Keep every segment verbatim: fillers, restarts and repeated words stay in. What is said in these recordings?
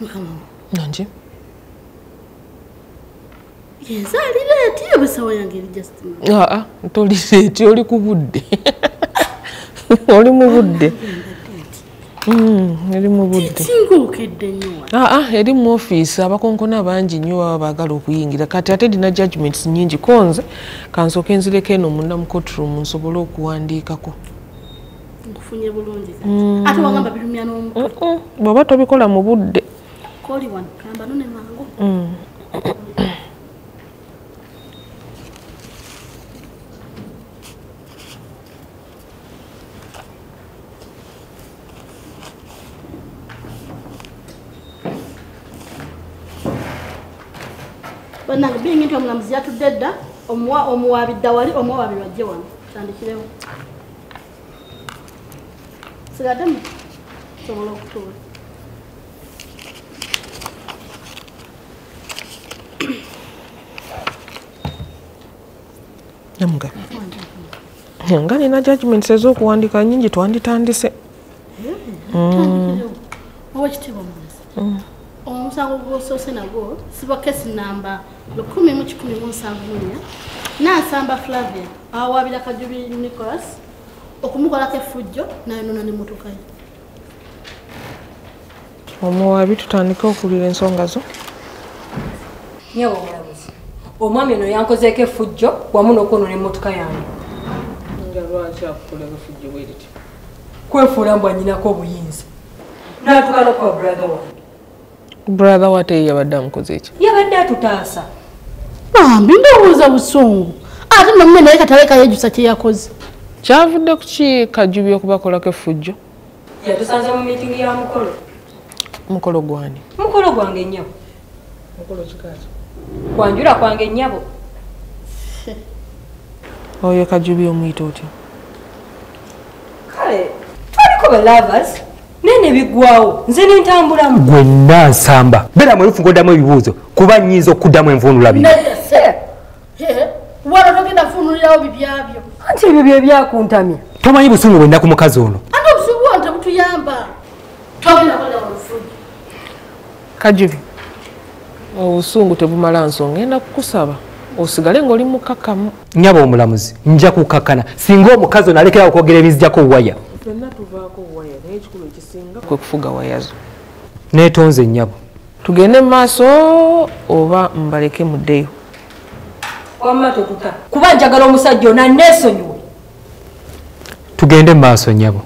Mama. Nonji. Yes, I did it. I was so young, just. Ah, I told you, you only could. Only move it. Hmm, you move it. Single kid, then you. Ah, I didn't move fees. I was going to have engineer bagalo kuingi. The Katata did not judgments. Ninji cons. Council Kensile Keno Mundam courtroom, Sobolo Kuandi Kako. Funny Bolonji. I don't want to be me. Oh, but what do we call a mobile? Call you one, but no mango. But now being into Namzia to dead, or more or more with Dawari or more with Joan, and the Hill. So that I'm so locked to it. Namga. Nangani na judgment says, oh, one decay, you twenty times. Watch two moments. On Sango Sosinago, Sibacas number, Locumi, which could be one Sanguina. Now Samba Flavia, our Vilacaduri Nicholas, Okumulaka Fujo, Nanon and Motokai. Or more, I will turn the cock and songazo. Yo, O Mammy, no uncle Zeke Fujo, Wamonoko and Motokayan. The Royal Shop could never food you waited. Quail for Lambaninaco wins. Not brother. Brother, what are you done? You have done to Tasa. Mamma, was our song. I don't know, I can't take a such a cause. Chavdochi, Kajubioka, like a Fujo. Yes, I'm meeting Yamukolo. Mukologuani. Mukologuani. Quandura Quanganyabo. Oh, you Kajubio meet out. Kale, twenty lovers. Nene biguao nzeni ntambula gwenda nsamba bera mwe fugoda mwe bibuzo kuba nyizo kudamu envunula bibi nene se he wala nokenda funulira obibyabyo anti bibye byakuntamya tomanyi busungu wenda ku mukazi ono ando busungu anta mutuyamba tobina bala walufugi kajivi obusungu tebumala nsonga enda kukusaba osigale ngoli mukakamu nyaba omulamuzi nja kukakana singa omukazi ono alekera okwogera ebizijja ko waya Tena tuvako waya ne chikulo kisinga kwe kufuga wayazo ne tonze nyabo tugene maso oba mbaleke mudeyo kwama tokuta kubanja galo musajjo na neso nyuwe tugende maso nyabo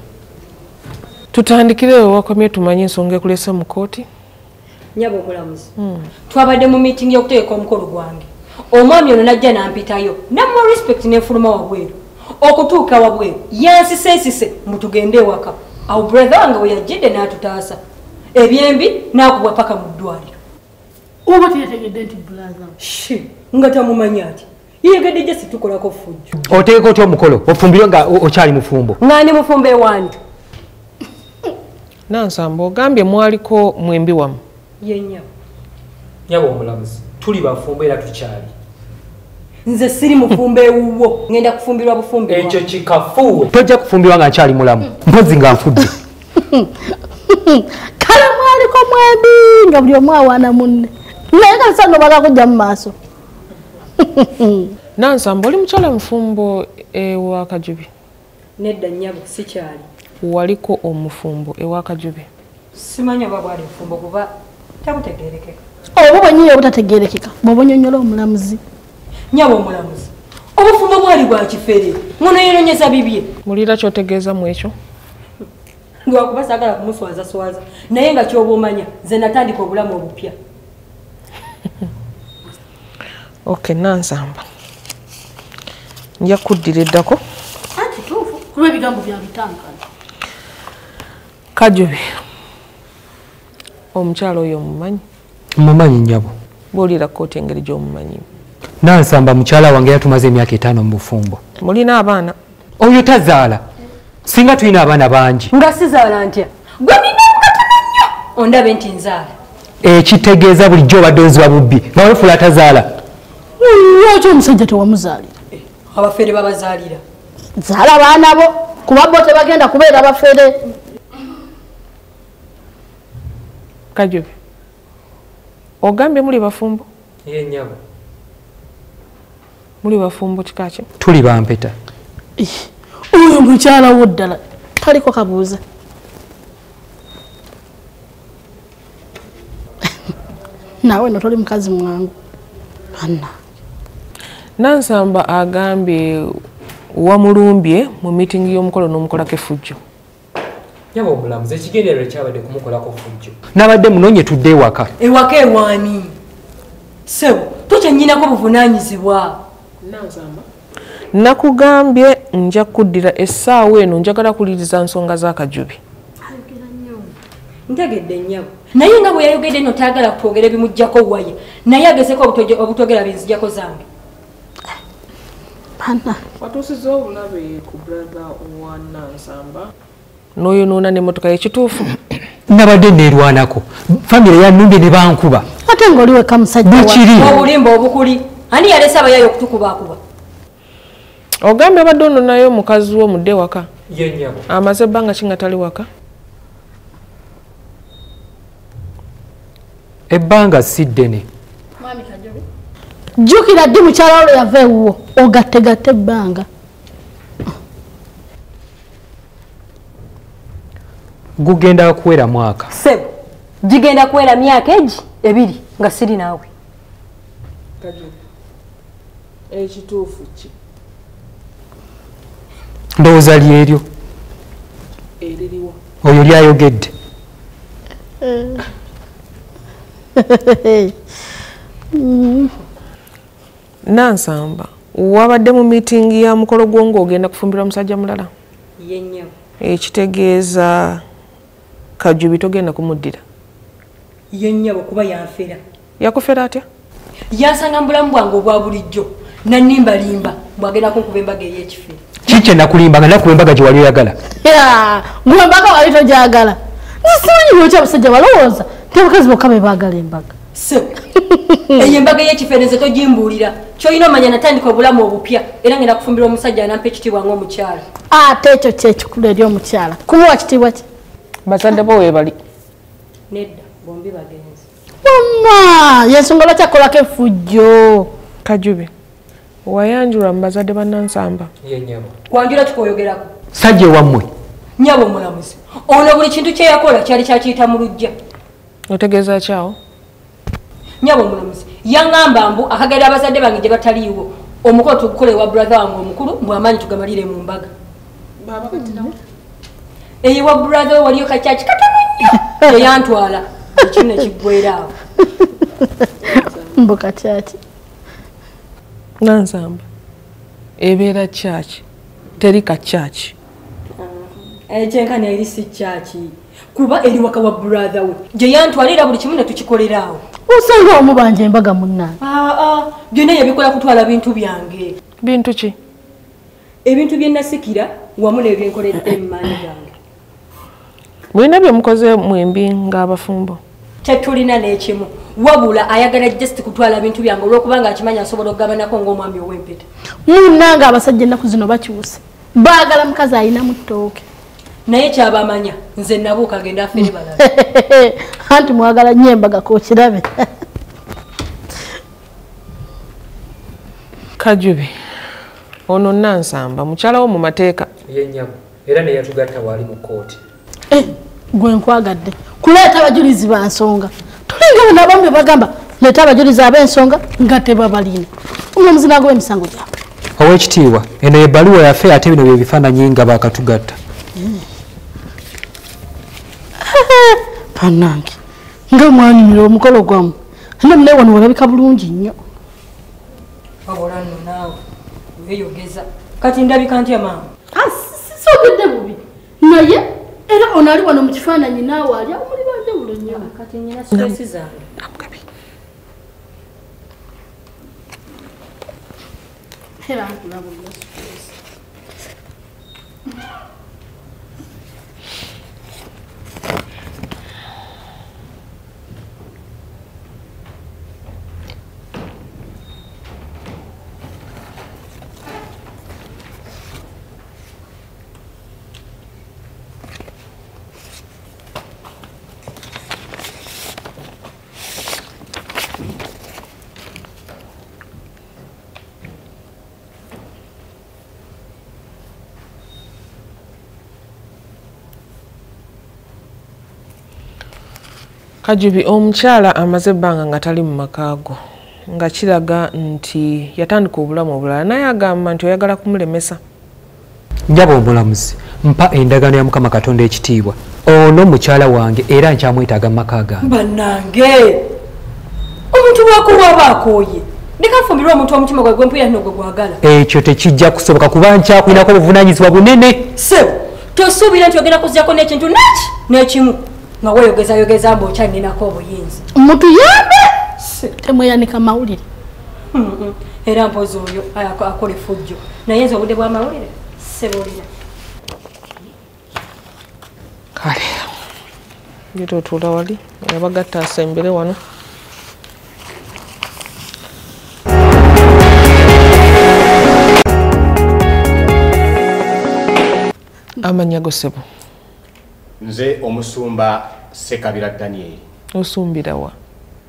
tutandikire wakomye tumanye songe kulesa mukoti nyabo kulamuzi hmm. Twabade mu meeting yokuteeka omukolo gwange omwami ono najja nampitayo na more respect ne fuluma wabweru okutuuka wabwe yansi sesise mutugende waka au brother wange weyajide n'atutaasa ebyembi n'akuwa paka mu ddwaliro oba teyategedde nti brother shi nga tamumanya ati yegedde gye situkolako fujjo oteeka otya omukolo ofumbire nga okyali mufumbo ng'ani mufumbe wange nansamba ogambye mwaliko mwembi wamu yenya nyabo omulamuzi tuli bafumbo era tukyali nze siri mufumbe uwo ngenda kufumbirwa bufumbe echo chikafu toja kufumbirwa nga chali mulamu mpozi nga mfudde kala mwali ko mwebi nga buli mwa wana munne neka nsano bala kujja mu maso nansa mboli mchala mfumbo ewa kajubi nedda nyabo si chali waliko omufumbo ewa kajubi simanya baba ali mfumbo kuba takutegerekeka obo bonyiye obutategerekeka bobonyonyola omulamuzi Nyabo mulamuzi. Obufumbo bwali bwa kifere. Muno yenyeza bibye. Mulira kyotegeeza mwecho. Ngwa kubasagala kumuswaza swaza. Naye nga kyobomanya ze natandika obulamu obupya. Okay, nansamba. Nja kuddireddako. Anti tufu kuba bigambo bya bitanka. Kajubi. Omukyalo oyo mumanyi. Mumanyi nyabo. Bolira kkooti engeri gy'omumanyi. Nansamba mchala wange yatumaze emyaka etaano mu bufumbo. Mulina abana. Oyo tazaala. Singa tuina abana bangi. Nga sizaala ntya. Gwe nina mukatana nnyo. Ondabe nti nzaala. Ekitegeeza bulijjo badonzi wabubbi. Nawe fula tazaala. Oyo omusajja tewamuzaalira. Abafere babazaalira. Zaala baana bo. Kuba bo tebagenda kubeera bafere. Kajubi. Ogambe muli bafumbo? Ye nyabo. Muli bafumbo chikachi? Tuli bampeta. Ih. Uyo mchala woddala. Taliko kabuza. Nawe notoli mkazi mwangu. Anna. Nansamba agambe wamulumbye mu meeting y'omukolo n'omukola kefujjo. Yabo bulamuzi ekigendererwa kyabadde kumukola ko fujjo. Nabadde munonye tudde ewaka. Ewaka ewaani. Sebo, toche nnyinako buvunaanyizibwa. Nansamba. Nakugambye nja kuddira essaawa eno njagala kuliriza nsonga z'akajubi. Ayogera nnyo. Ntegedde nnyabo. Naye nga bwe yayogedde eno taagala kwogera bimujjako waye. Naye agezeko obutogera binzijjako zange. Pana. Watusizo ulabe ku brother Nansamba. No yonona ne motoka yekitufu. Nabadde nerwanako. Family ya Numbi ne bankuba. Ate ngoliwe kamusajja wa. Obulimba obukuli. Ani yalesa abayayo kutukuba kuba. Ogambe badono nayo mukazi wo mudde waka. Yenyabo. Amaze banga chingatali waka. Ebanga siddene. Mami kajobe. Jukira ddi mukyalawo yave wuwo. Ogategatte banga. Gugenda kuwera mwaka. Sebo. Jigenda kuwera myaka eji ebiri nga siri nawe. Kaji. Ekituufu ki. Ndoza lyeryo. Eririwa. Oyo lyayogedde. Nansamba. Wabadde mu meeting ya mukolo gongo ogenda kufumbirwa musajja mulala. Yenyo. Ekitegeeza Kajubi togenda kumudira. Yenyabo kuba yanfera. Yakufera atya? Yasanga mbulamu bwange obwa bulijjo na nimba limba bwagenda ko kubembaga yekife. Kiche nakulimba nga nakubembaga jiwali yagala. Yeah, ngubembaga walito jagala. Nisanyi yocha busajja baloza. Tebukazi bokabe bagala embaga. Se. Eyembaga yekife nze tojimbulira. Kyo ino manyana tandiko bulamu obupya era ngenda kufumbira omusajja anampe kitibwa ngo mukyala. Ah, techo techo kuleli omukyala. Kuwa kitibwa. Basanda bowe bali. Nedda bombi bagenzi. Mama, yesongola chakola ke fujjo. Kajubi. Wayanjura mbazade banansamba. Ye nyabo. Kwanjura chikoyogerako. Saje wamwe. Nyabo mulamuzi. Ono buli kintu kye yakola kyali kyakiyita mu lujja. Otegeza chao. Nyabo mulamuzi. Yangamba mbu akagera abazade bange je bataliwo. Omuko tukole wa brother wange omukulu mbu amanyi tugamalire mu mbaga. Baba katinawo. Eyi wa brother waliyo kachachi katamanya eyantwala ekine kigwerawo mboka chachi Nansamba ebera chachi teri kachachi ejenka ne eri si chachi kuba eri waka wa brother we je yantwalira buli kimune tukikolerawo usanga omubanje embaga munna ah ah byene yabikola kutwala bintu byange bintu ki ebintu byennasikira wamule ebyenkolera emmani yange Mwena bya mukoze mwembi nga abafumbo. Tetulina n'ekimu. Wabula ayagala just kutwala bintu byange olwokubanga akimanya asobola okugabanako ng'omwami ow'empeta. Munnanga abasajja ennaku zino bakiwuse. Baagala mukazi alina muttooke. Naye kyabamanya nze nabuuka genda afe ne balala. Anti mwagala nnyo embaga k'okirabe. Kajubi, ono Nansamba mukyalawo mu mateeka. Yennyabo era ne yatugatta wali mu kkooti. Eh, gwe nkwagadde. Kuleta abajulizi bansonga. Tulinga nabambe bagamba, leta abajulizi abensonga ngate babalina. Umumuzina agwe misango gyabwe. Owekitiibwa, eno ebbaluwa yaffe ate bino bye bifaananyi nga bakatugatta. Pannange. Nga mwani miro omukolo gwamu. Nne mune wano walabika bulungi nnyo. Wabula nno naawe. Weeyogeza. Kati ndabika ntya maama. Ah, sisogedde bubi. Naye era onali wano mu kifaananyi naawe ali omuli bajja bulunnya kati nnyina stress zange amukabi era nkulaba mu stress Kajubi omukyala amaze ebbanga nga tali mu makaago nga kiraga nti yatandika obulamu obulala naye agamba nti oyagala kumulemesa. Njaba obulamuzi mpa endagaano ya Mukama Katonda ekitiibwa ono mukyala wange era nkyamwetaaga makaaga. Bannange omuntu bw'akuwaba akooye nekafumbirwa omuntu omutima gwe gwempuya nno gwe gwagala. Ekyo tekijja kusoboka kuba nkyakulinako obuvunaanyizibwa bunene. Sebo tosuubira nti ogenda kuzzako n'ekintu naki n'ekimu. Mawe yogeza yogeza mbo chani na kobo yinzi. Mutu yabe! Temo ya nika mauliri. Mm -mm. Era mpozo yo, ayako akore fudjo. Na yenzi wa udewa mauliri? Sebo lina. Kale. Yito tula wali. Yabaga tasa imbele wano. Ama nyago sebo. Nze omusumba Sekabira Daniel. Osumbira wa?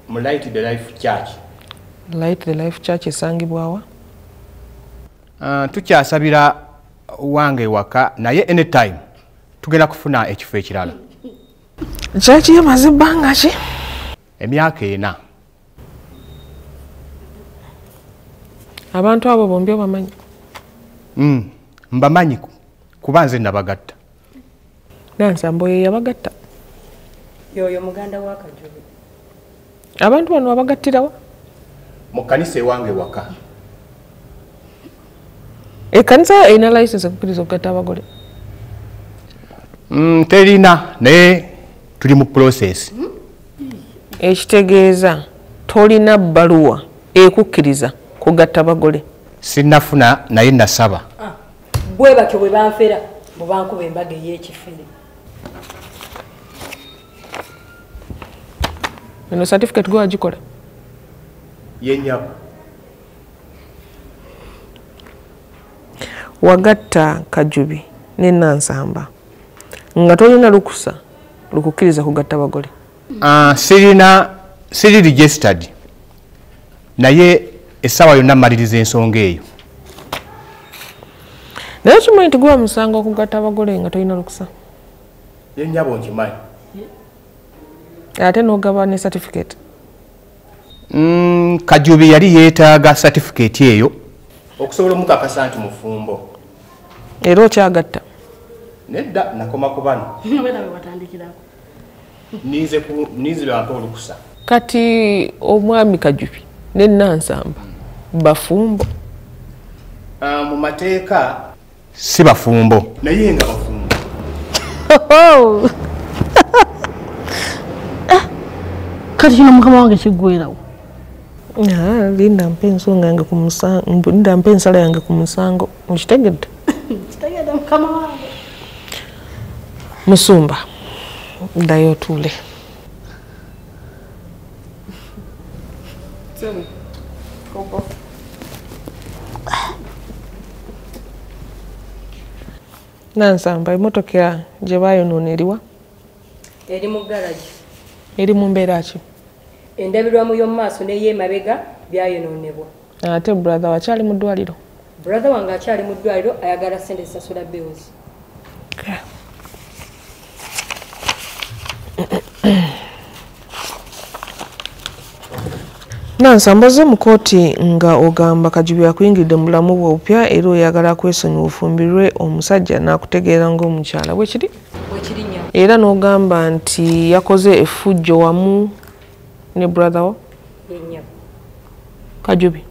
Mu Light the Life Church. Light the Life Church esangibwa wa? Ah uh, tukyasabira wange waka naye anytime tugenda kufuna ekifo ekirala. Church ye mazibanga ki? Emyaka ena. Abantu abo bombyo bamanyi. Mm mbamanyi kubanze nabagatta. Nansambo yabagatta. Yoyo muganda waka Kajubi. Abantu bano abagattira wa? Mu kanisa wange waka. E kanisa ina license okukkiriza okugatta abagole. Mm terina ne tuli mu process. Mm. Ekitegeeza tolina bbaluwa ekukkiriza kugatta abagole. Sinafuna naye nasaba. Ah. Bwe bakyo bwe banfera mu banku bembage y'ekifiri. Meno certificate go ajikola. Yenya. Wagatta Kajubi ne Nansamba. Nga tolina lukusa lukukkiriza kugatta bagole. Ah uh, sirina siri registered. Naye esawa yonna malirize ensonga eyo. Naye tumanyi tuguwa musango kugatta abagole nga tolina lukusa. Yenya bonkimanyi. Ate n'ogaba ne certificate. Mm, Kajubi yali yeetaaga certificate eyo okusobola omukakasa nti mufumbo. Era okyagatta. Nedda nakoma ku bano. Nize ku nize bantu olukusa. Kati omwami Kajubi ne Nansamba bafumbo. Ah mu mateeka si bafumbo. Naye nga bafumbo. Oh. Kati kino mukama wange kigwerawo. Ah, linda mpenso ngange kumusango, linda mpenso yange kumusango, mukitegedde. Kitegedde mukama wange. Musumba. Ndayo tule. Tsemu. Kopo. Nansamba emotokera gye baayononeriwa. Eri mu garage. Eri mu mbeera ki? Endabirwamu y'omumaaso n'ey'emabega byayonoonebwa. Ate brother wakyali mu ddwaliro? Brother wange akyali mu ddwaliro ayagala ssente zisasula bills. Nansamba ze mu kooti nga ogamba Kajubi akuyingiridde mu bulamu bwe obupya era oyagala kwesonyiwa ofumbirwe omusajja n'akutegeera ng'omukyala bwe kiri? Bwe kiri nnyo. Era n'ogamba nti yakoze effujjo wamu ne brother wo? Nnyo. Kajubi.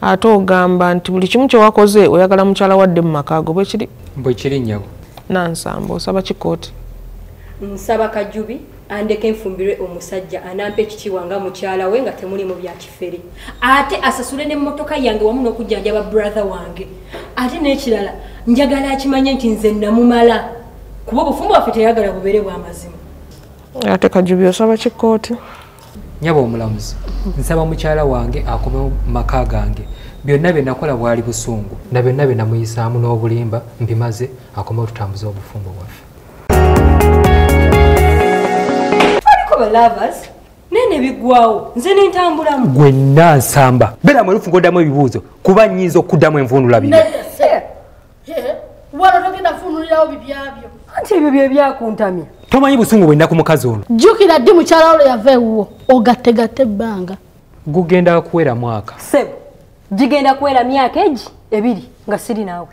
Ate ogamba nti buli kimu kye wakoze oyagala mukyala wadde mu makaago bwe kiri? Bwe kiri nnyo. Nansamba osaba ki kooti? Nsaba Kajubi andeke nfumbirwe omusajja anampe ekitiibwa nga mukyala we nga temuli mu byakifere. Ate asasule n'emmotoka yange wamu n'okujjanjaba brother wange. Ate n'ekirala njagala akimanye nti nze namumala. Kuba obufumbo waffe teyagala bubeere bwa mazima. Ate Kajubi osaba ki kooti? Nyabo omulamuzi. Nsaba mukyala wange akome mu maka gange. Byonna bye nakola bwali busungu. Na byonna bye namuyisaamu n'obulimba mbimaze akome otutambuza obufumbo waffe. Lovers, Nene biguao, nzeni ntambula mbu. Gwena nsamba. Bela mwelufu ngodamu bibuzo. Kuba nyizo kudamu mvunu la bibi. Nene, se. Wala toki na funu lila bibi abyo. Ante bibi abyo akuntami. Toma nyibu sungu wenda kumukazo ono. Juki na dimu charaolo ya veuo. Ogate gate banga. Gugenda kuwera mwaka. Sebo. Jigenda kuwera miyake eji. Ebidi, ngasiri na awi.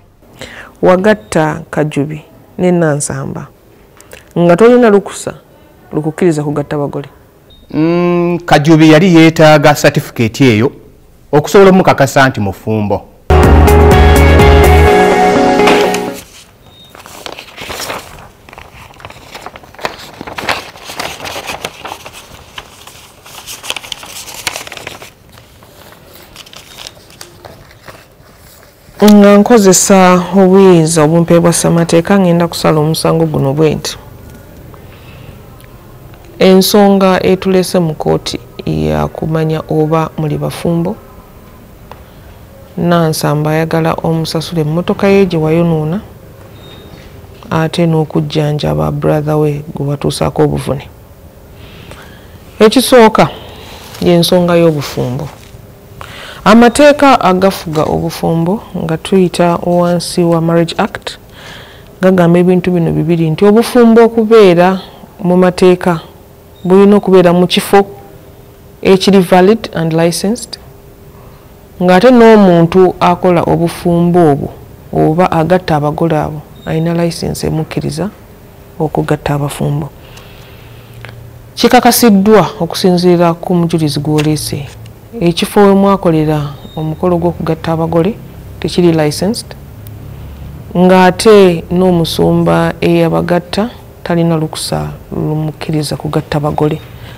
Wagata kajubi. Nena nsamba. Ngatoni na lukusa. Lukukiriza kugata wagole. Mm, kajubi yali yeetaaga certificate eyo okusobola omukakasa nti mufumbo. Nga nkozesa obuyinza obumpeebwa ssemateeka ngenda kusala omusango guno bwenti. Ensonga etulese mu kkooti ya kumanya oba muli bafumbo. Nansamba ayagala omusasule emmotoka ye gye wayonoona ate n'okujjanjaba brother we gwe batuusaako obuvune. Ekisooka y'ensonga y'obufumbo. Amateeka agafuga obufumbo nga tuyita wansi wa Marriage Act gagamba ebintu bino bibiri nti obufumbo okubeera mu mateeka bulina okubeera mu kifo ekiri valid and licensed ng'ate n'omuntu akola obufumbo obwo oba agatta abagole abo alina license emukkiriza okugatta abafumbo. Kikakasiddwa okusinziira ku mujulizi gw'oleese ekifo we mwakolera omukolo gw'okugatta abagole tekiri licensed ng'ate n'omusumba eyabagatta talina lukusa lumukkiriza kugatta bagole.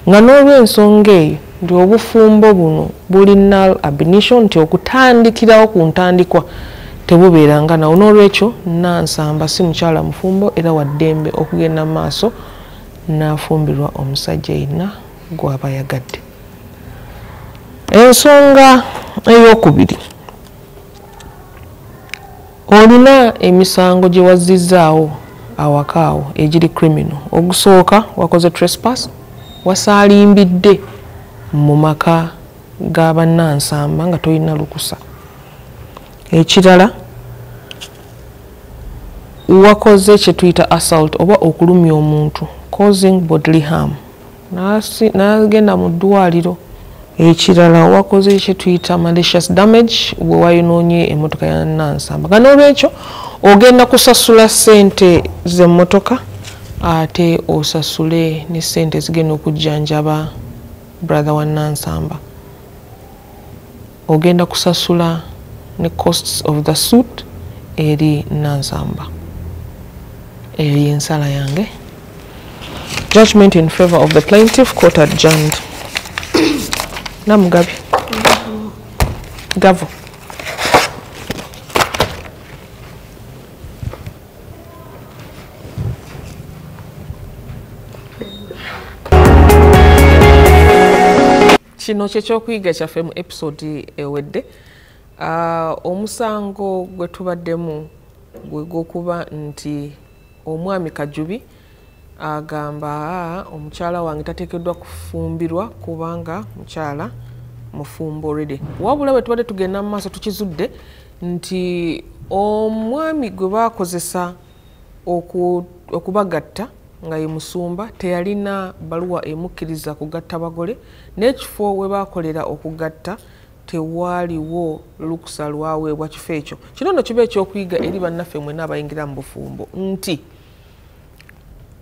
Nga n'olw'ensonga eyo nti obufumbo buno buli null ab initio nti okutandikirawo ku ntandikwa tebubeeranga nawo. N'olwekyo Nansamba si mukyala mufumbo era waddembe okugenda mu maaso n'afumbirwa omusajja yenna gw'aba yagadde. Ensonga ey'okubiri olina emisango gye wazzizaawo awakaawo egiri criminal. Ogusooka wakoze trespass, wasaalimbidde mu maka g'abannansamba nga tolina lukusa. Ekirala wakoze kye tuyita assault oba okulumya omuntu causing bodily harm n'agenda mu ddwaliro. Ekirala wakoze kye tuyita malicious damage bwe wayonoonye emmotoka ya Nansamba. Nga n'olwekyo ogenda kusasula sente z'emmotoka ate osasule ne sente zigenda okujjanjaba brother wa Nansamba. Ogenda kusasula ne costs of the suit eri Nansamba. Eri ensala yange. Judgment in favor of the plaintiff, court adjourned. Namugabi. Gavo. Kino ky'ekyokuyiga kyaffe mu episode ewedde omusango gwe tubaddemu gwe gw'okuba nti omwami Kajubi agamba omukyala wange tateekeddwa kufumbirwa kubanga mukyala mufumbo already. Wabula bwe tubadde tugenda mu maaso tukizudde nti omwami gwe baakozesa okubagatta nga ye musumba teyalina baluwa emukkiriza kugatta bagole, n'ekifo we baakolera okugatta tewaaliwo lukusa lwaweebwa kifo ekyo. Kino nno kiba ekyokuyiga eri bannaffe mwenna abayingira mu bufumbo nti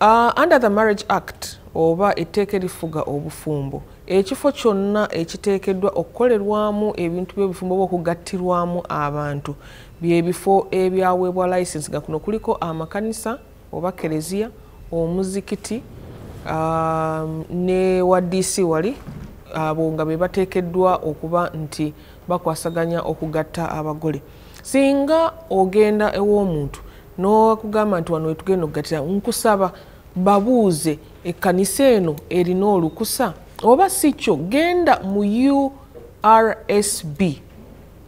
uh, under the Marriage Act oba etteeka erifuga obufumbo ekifo kyonna ekiteekeddwa okukolerwamu ebintu by'obufumbo oba okugattirwamu abantu by'ebifo ebyaweebwa license nga kuno kuliko amakanisa oba kereziya, omuzikiti um, ne wadisi wali abo nga be bateekeddwa okuba nti bakwasaganya okugatta abagole. Singa ogenda ew'omuntu n'okugamba nti wano wetugenda okugattira, nkusaba babuuze ekkanisa eno erina olukusa oba si kyo genda mu U R S B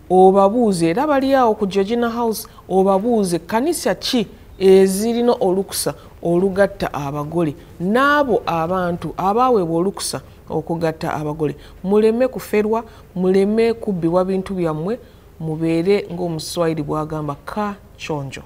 obabuuze era bali awo ku Georgina House obabuuze kkanisa ki ezirina olukusa olugatta abagole n'abo abantu abaaweebwa olukusa okugatta abagole muleme kuferwa muleme kubbiwa bintu byammwe mubere ng'omuswayiri bwagamba ka chonjo.